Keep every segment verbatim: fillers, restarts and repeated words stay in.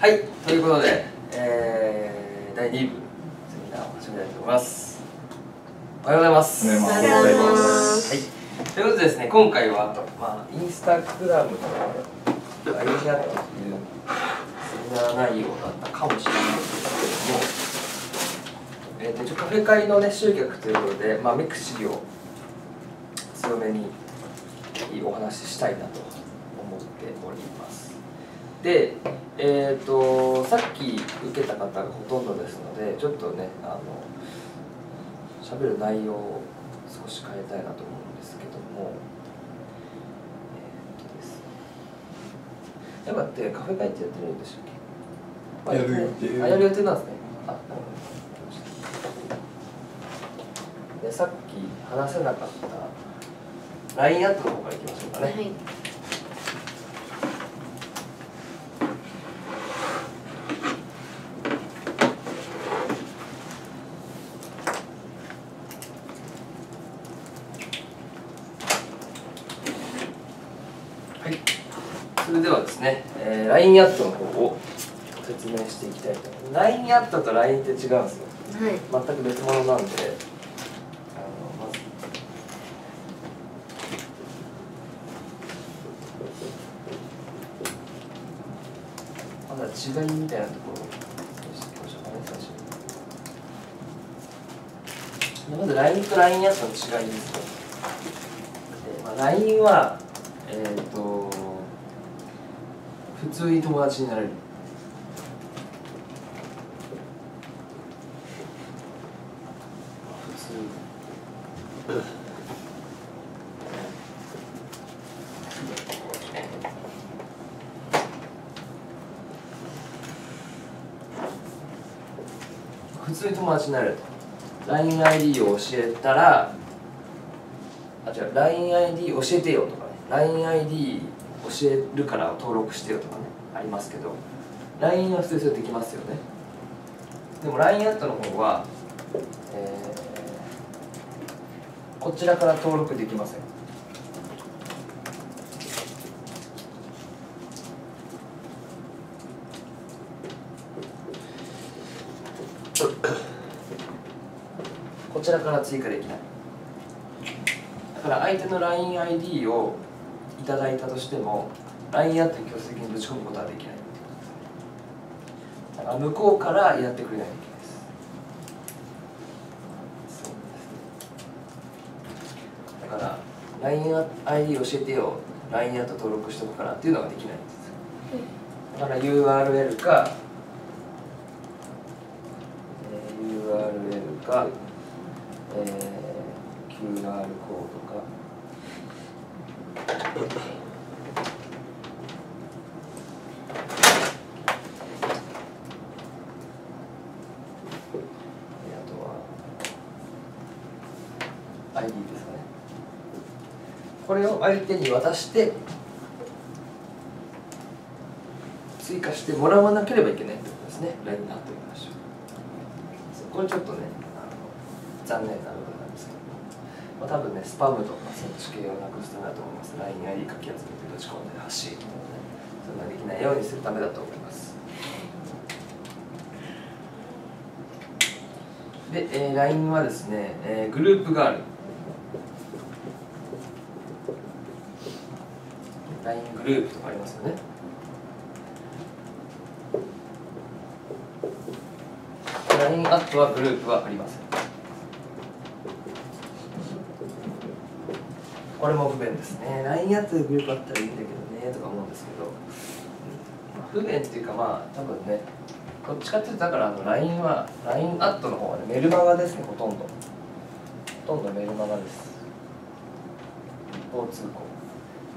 はい、ということで、えー、だいに部セミナーを始めたいと思います。おはようございます。おはようございます。はい。ということでですね、今回はまあインスタグラムとアイディアというセミナー内容だったかもしれないんですけれども、えっと一応カフェ会のね集客ということで、まあミクシーを強めにお話ししたいなと思っております。で、えーと、さっき受けた方がほとんどですので、ちょっとね、あの喋る内容を少し変えたいなと思うんですけども、えーとですね、やっぱってカフェ会ってやってるんでしたっけ？やる予定。あ、やる予定なんですね。あ、なるほど。で、さっき話せなかった ライン アットの方からいきましょうかね。はい、ライン アットの方を説明していきたいと思います。ライン アットと ライン って違うんですよ、はい、全く別物なんで、あのまずまだ違いみたいなところをしていきましょうかね、最初に。まず ライン と ライン アットの違いですね。で、まあ、ライン はえーと普通に友達になれる。普通。普通に友達になれると。ライン アイディー を教えたら、あ、違う、ライン アイディー 教えてよとかね。ライン アイディー教えるから登録してよとかね、ありますけど、 ライン は普通にできますよね。でも ライン アットの方は、えー、こちらから登録できません。こちらから追加できない。だから相手の ライン アイディー をいただいたとしても ライン アットに強制的にぶち込むことはできないってことですね。だから向こうからやってくれないといけないです。そうですね。だから ライン アイディー 教えてよ、 ライン アット登録しとくからっていうのができないんです。だから ユーアールエル か、えー、ユーアールエル か、えー、キューアール コードか。これを相手に渡して追加してもらわなければいけないということですね。ラインアットに関してはこれちょっとね、あの残念なことなんですけど、まあ、多分ねスパムとかそっち系をなくすためだと思います。 ライン アイディー かき集めてぶち込んで発信、ね、そんなできないようにするためだと思います。で、えー、ライン はですね、えー、グループがある。ライン グループとかありますよね。ライン アットはグループはありません。これも不便ですね。 ライン アットでグループあったらいいんだけどねとか思うんですけど、不便っていうか、まあ多分ね、どっちかっていうとだから ライン は ライン アットの方はねメルマガですね。ほとんどほとんどメルマガです。一方通行、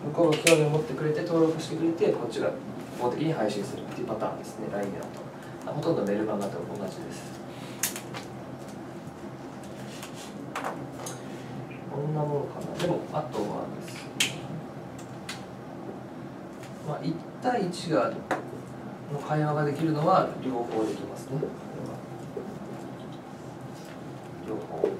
向こうが興味を持ってくれて登録してくれて、こっちが一方的に配信するっていうパターンですね。 ライン だとほとんどメルマガと同じです。こんなものかな。でもあとはですね、まあ、いち対いちがの会話ができるのは両方できますね。両方 OK。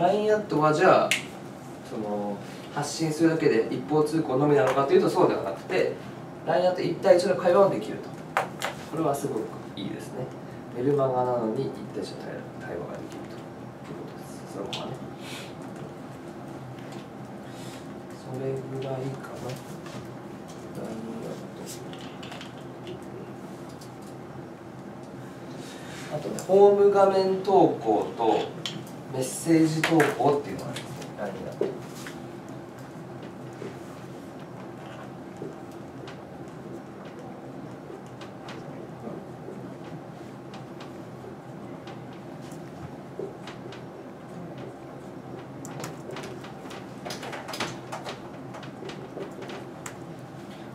ライン アットはじゃあその発信するだけで一方通行のみなのかというとそうではなくて、 ライン だといち対いちの会話もできると。これはすごくいいですね。メルマガなのにいち対いちの対話ができるということです。そのままね、それぐらいかな。 ライン だとあとね、ホーム画面投稿とメッセージ投稿っていうのがあるんですね、ライン だと。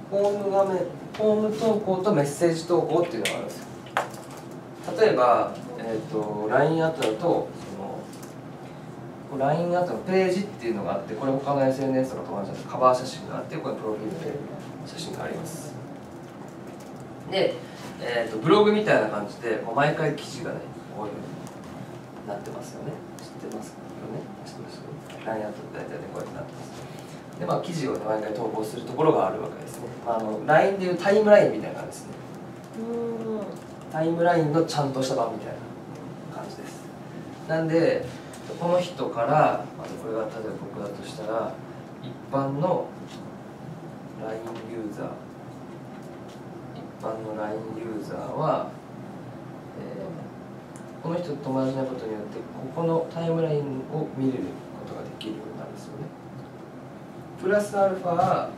ホーム画面、ホーム投稿とメッセージ投稿っていうのがあるんですよ。例えば、えー、と ライン アットだとその ライン アットのページっていうのがあって、これ他の エスエヌエス とかと同じなんです。カバー写真があって、これプロフィールで写真があります。で、えー、とブログみたいな感じでもう毎回記事がねこういうになってますよね。知ってますよね。知ってますよね。 ライン アット大体ねこうやってなってます。 でまあ、記事を、ね、毎回投稿するところがあるわけですね。まあ、あの ライン でいうタイムラインみたいな感じですね。タイムラインのちゃんとした版みたいな感じです。なんでこの人から、あとこれが例えば僕だとしたら一般の ライン ユーザー、一般の ライン ユーザーは、えー、この人と同じなことによってここのタイムラインを見れることができるようになるんですよね。 プラスアルファは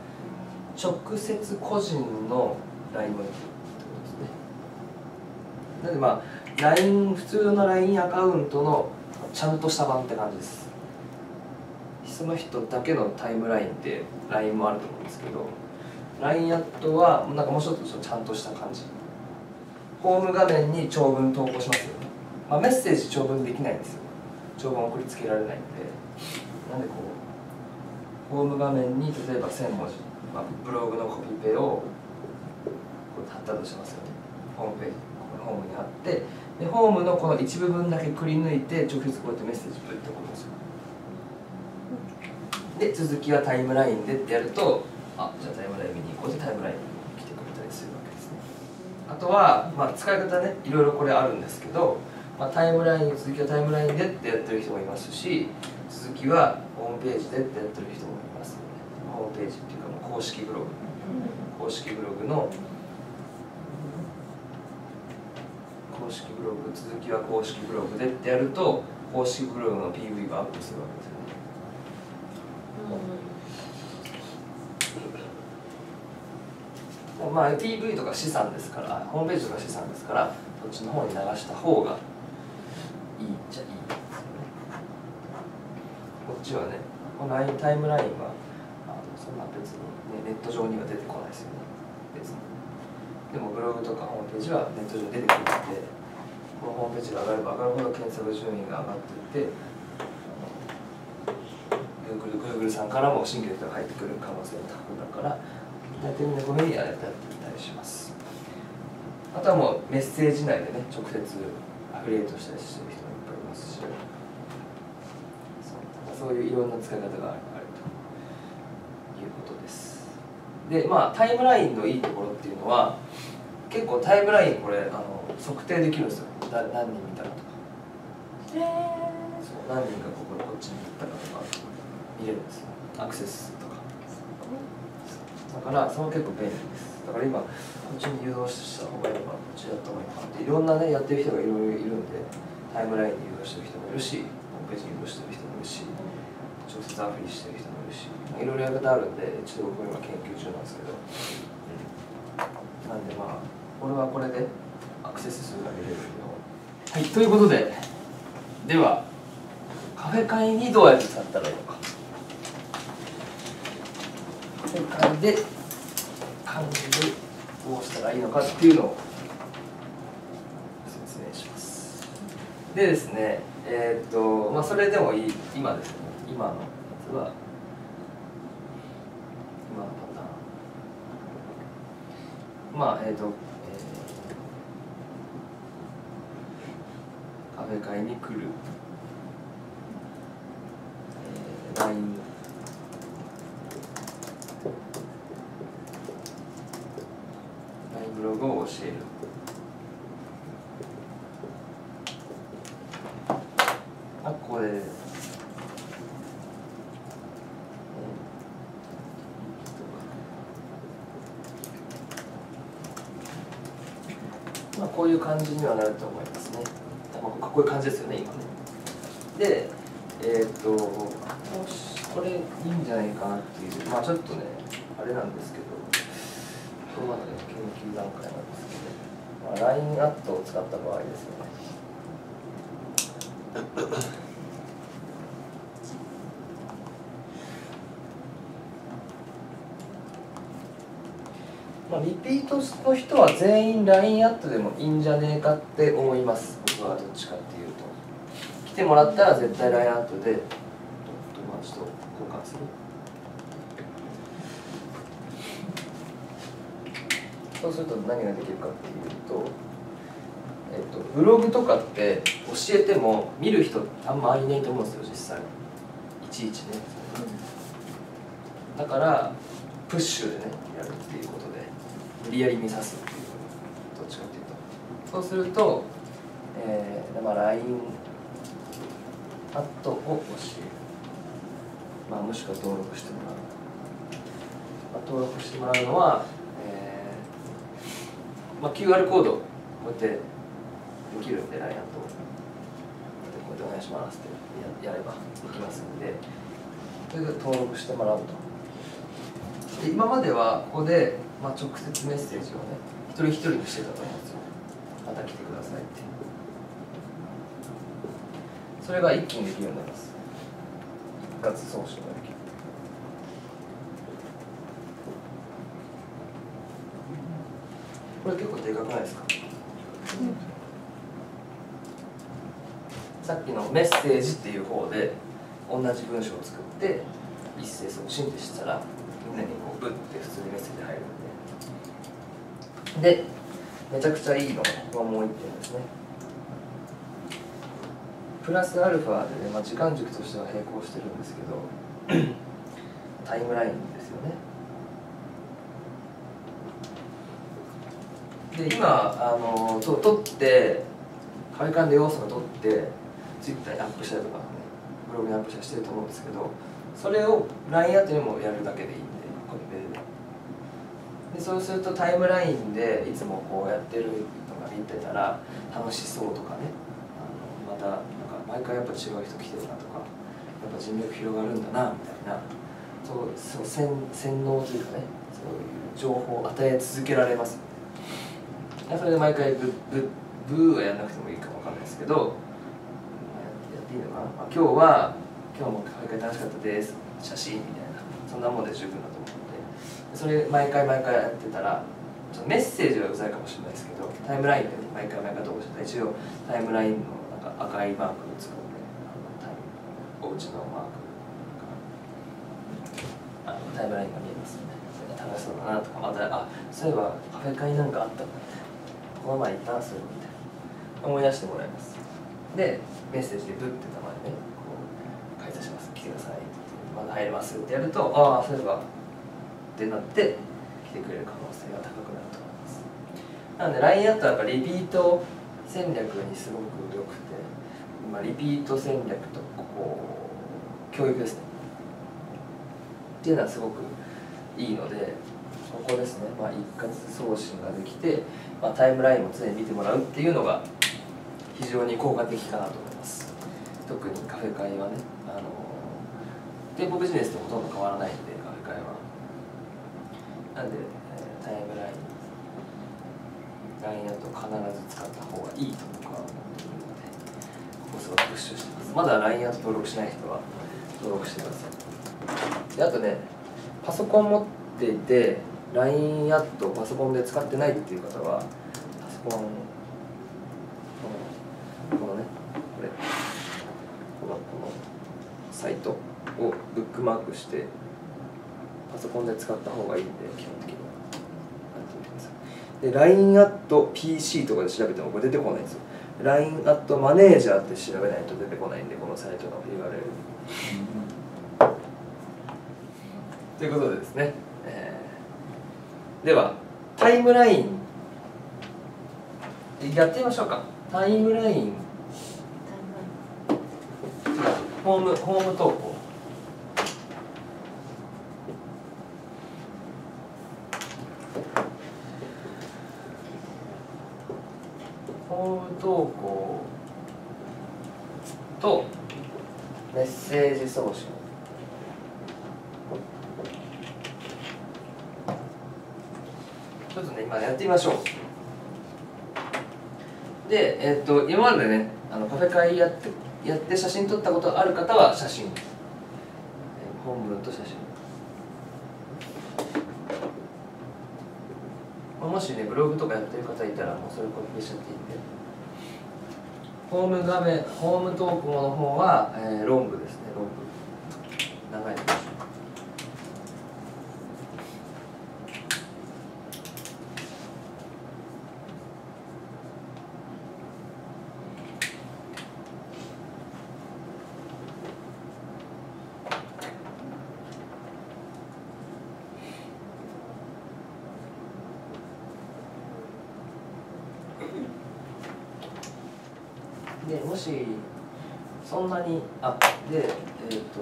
直接個人の ライン もできるってことですね。なのでまあ ライン 普通の ライン アカウントのちゃんとした版って感じです。その人だけのタイムラインって ライン もあると思うんですけど、 ライン アットはなんかもうちょっとちゃんとした感じ。ホーム画面に長文投稿しますよね。まあ、メッセージ長文できないんですよ。長文送りつけられないんで、なんでこう ホーム画面に例えばせん文字、まあ、ブログのコピペを貼ったとしますよね。ホームページ、ここホームに貼って、でホームのこの一部分だけくり抜いて直接こうやってメッセージぶって送るんですよ。で続きはタイムラインでってやると、あじゃあタイムライン見に行こうってタイムラインに来てくれたりするわけですね。あとは、まあ、使い方ねいろいろこれあるんですけど、まあ、タイムラインの続きはタイムラインでってやってる人もいますし、続きは ホームページでってやってる人もいますよね。ホームページっていうかもう公式ブログ、公式ブログの公式ブログ続きは公式ブログでってやると、公式ブログの ピーブイ がアップするわけですよね。うん、まあ ピーブイ とか資産ですから、ホームページとか資産ですから、こっちの方に流した方がいいっちゃいい。 こっちはね、このラインタイムラインはあのそんな別に、ね、ネット上には出てこないですよね。別にでもブログとかホームページはネット上に出てくるので、このホームページが上がれば上がるほど検索順位が上がっていって Google さんからも新規の人が入ってくる可能性が高くなるから、大体みんなこのようにやっていったりします。あとはもうメッセージ内でね直接アフィリエイトしたりしてる人もいっぱいいますし、 そういういろんな使い方があるということです。でまあタイムラインのいいところっていうのは、結構タイムラインこれあの測定できるんですよ。だ何人見たかとか、えー、そう何人がこここっちに行ったかとか見れるんですよ。アクセスとか。だからその結構便利です。だから今こっちに誘導した方がいいのか、こっちだった方がいいのかっていろんなねやってる人がいろいろいるんで、タイムラインに誘導してる人もいるし、ホームページに誘導してる人もいるし、 直接アプリしてる人もいるし、いろいろやり方あるんで、ちょっと僕今研究中なんですけど、なんでまあこれはこれでアクセス数が見れるけど、はい、ということで、ではカフェ会にどうやって使ったらいいのか、カフェ会で管理をどうしたらいいのかっていうのを説明します。でですね、えー、っとまあそれでもいい今ですね。 今のやつは今のパターン、まあえっ、ー、と、えー、カフェ会に来る、えー、ラインこういう感じにはなると思いますね。多分こういう感じですよね、今ね。で、えー、っと、これいいんじゃないかなっていう、まあちょっとね、あれなんですけど、これまだね、研究段階なんですけど、まあ、ラインアット を使った場合ですよね。まあ、リピートの人は全員 ラインアット でもいいんじゃねえかって思います。僕はどっちかっていうと、来てもらったら絶対 ラインアット で友達と交換する。そうすると何ができるかっていうと、えっと、ブログとかって教えても見る人あんまりいないと思うんですよ、実際いちいちね。だからプッシュでねやるっていうことで、無理やり見さすっていう、どっちかっていうと、そうすると、えーまあ、ライン アットを教える、まあ、もしくは登録してもらう、まあ、登録してもらうのは、えーまあ、キューアール コードこうやってできるんで、 ライン アットをこうやってお願いしますって や, やればできますんで、それで登録してもらうと。で、今まではここで、まあ、直接メッセージをね一人一人にしてたと思うんですよ。また来てくださいって、それが一気にできるようになります。一括送信ができる。これ結構でかくないですか、うん、さっきのメッセージっていう方で同じ文章を作って一斉送信ってしたら、みんなにこうブッて普通にメッセージ入るんで。で、めちゃくちゃいいのはもう一点ですね。プラスアルファでね、まあ、時間軸としては並行してるんですけど、タイムラインですよね。で、今あのと撮って快感で要素が撮ってツイッターにアップしたりとかね、ブログにアップしたりしてると思うんですけど、それを ライン アットにもやるだけでいいんで、これで。で、そうするとタイムラインでいつもこうやってるのが見てたら楽しそうとかね、あのまたなんか毎回やっぱ違う人来てるなとか、やっぱ人脈広がるんだなみたいな、そう、そう洗脳というかね、そういう情報を与え続けられます。それで毎回ブブブーはやんなくてもいいかわかんないですけど、やっていいのかな。まあ、今日は今日も毎回楽しかったです、写真みたいな、そんなもんで十分だと思うので、それ毎回毎回やってたら、ちょっとメッセージはうざいかもしれないですけど、タイムラインで毎回毎回投稿してたら、一応タイムラインのなんか赤いマークを使って、おうちのマークなんかあのタイムラインが見えますよね。楽しそうだなとか、また、あ、そういえばカフェ会なんかあったんだみたいな、この前行ったんすよみたいな、思い出してもらいます。で、メッセージでブッてたまにね、来てくださいってまだ入れますってやると、ああそういえばってなって来てくれる可能性が高くなると思います。なので ライン アットはやっぱリピート戦略にすごく良くて、まあ、リピート戦略とこう教育ですねっていうのはすごくいいので、ここですね、まあ、一括送信ができて、まあ、タイムラインも常に見てもらうっていうのが非常に効果的かなと思います。特にカフェ会はね、あの店舗ビジネスとほとんど変わらないんで、カフェ会は。なんで、えー、タイムライン、ライン アット必ず使った方がいいと僕は思っているので、ここすごくプッシュしてます。まだ ライン アット登録しない人は登録してください。で、あとね、パソコン持っていて、ライン アットをパソコンで使ってないっていう方は、パソコン、この、このね、これ、この、このサイトをブックマークしてパソコンで使った方がいいんで、基本的には。で、ライン アット ピーシー とかで調べてもこれ出てこないんですよ。ライン アットマネージャーって調べないと出てこないんで、このサイトの ユーアールエル。ということでですね、えー、ではタイムラインやってみましょうか。タイムライン、ホーム、ホーム投稿。行動向とメッセージ送信。ちょっとね、今やってみましょう。で、えー、っと今までね、あのカフェ会やってやって写真撮ったことある方は写真、本文と写真。もしね、ブログとかやってる方いたら、もうそれコピーしちゃっていいんで。ホーム画面、ホーム投稿の方は、えー、ロングですね、ロング。長いです。で、もしそんなにあって、えー、と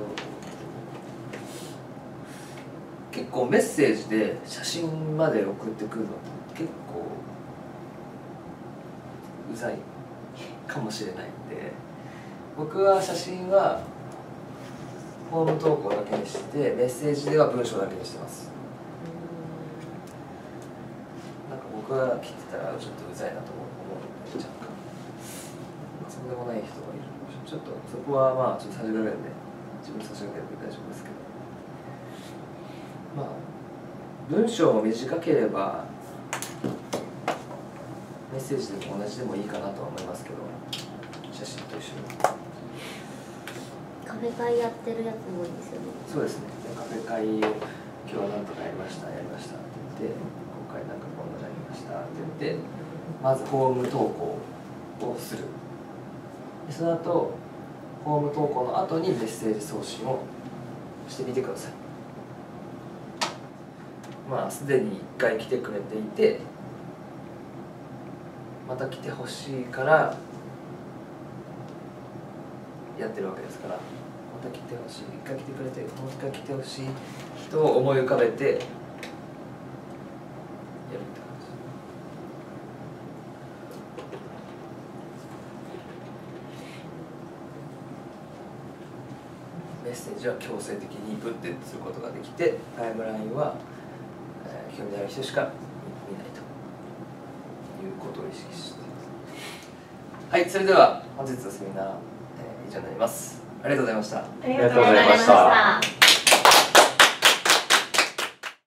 結構メッセージで写真まで送ってくるのって結構うざいかもしれないんで、僕は写真はホーム投稿だけにして、メッセージでは文章だけにしてます。なんか僕が切ってたらちょっとうざいなと思うので、若干そんでもない人がいるので、ちょっとそこはまあちょっと差し掛けるんで、自分差し掛けるんで大丈夫ですけど、まあ文章も短ければメッセージでも同じでもいいかなとは思いますけど、写真と一緒にカフェ会やってるやつも多いですよね。そうですね、カフェ会を今日はなんとかやりましたやりましたって言って、今回なんかこんなのやりましたって言って、まずホーム投稿をする。その後、ホーム投稿の後にメッセージ送信をしてみてください。まあ、すでにいっかい来てくれていて、また来てほしいからやってるわけですから、また来てほしい、いっかい来てくれて、もういっかい来てほしい人を思い浮かべてやるって感じ。メッセージは強制的にぶってすることができて、タイムラインは、えー、興味ある人しか見ないということを意識しています。はい、それでは本日のセミナー、えー、以上になります。ありがとうございました。ありがとうございました。